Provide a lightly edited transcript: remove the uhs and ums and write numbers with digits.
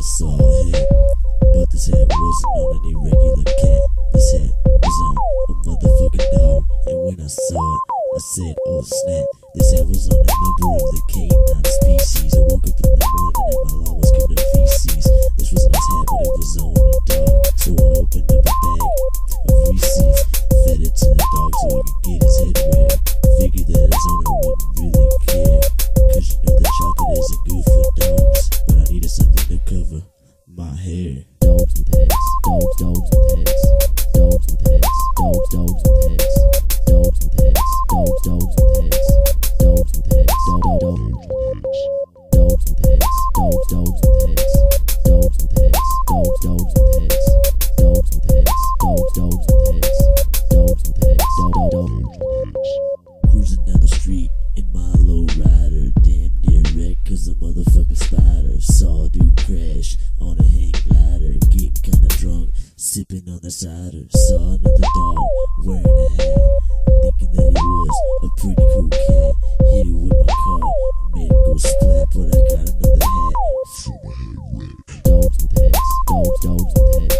I saw a head, but this head wasn't on any regular cat. This head was on a motherfucking dog, and when I saw it, I said, oh snap. This head was on a number of the canine species. I woke up in the morning and my lawn was covered in feces. This was not head, but it was on a dog. So I opened up a bag of Reese's, fed it to the dog so I could get his head wet. Figured that his owner wouldn't really care, cause you know that chocolate isn't good for dogs. But I needed something to cover my hair. Dogs with heads, dogs with heads, dogs with heads, dogs with heads, dogs with heads, dogs with heads, dogs with heads, dogs with heads, dogs with heads, dogs with heads, dogs with heads, dogs with heads, dogs with heads, dogs with heads, dogs with heads. Cruising down the street in my low rider, damn near wrecked cause a motherfucking spider. Saw a dude crash on a hang glider, getting kinda drunk, sipping on the cider. Saw another dog wearing a hat, thinking that he was a pretty cool cat. Hit it with my car, made it go splat, but I got another hat. Show my head red. Dogs with heads, dogs with heads.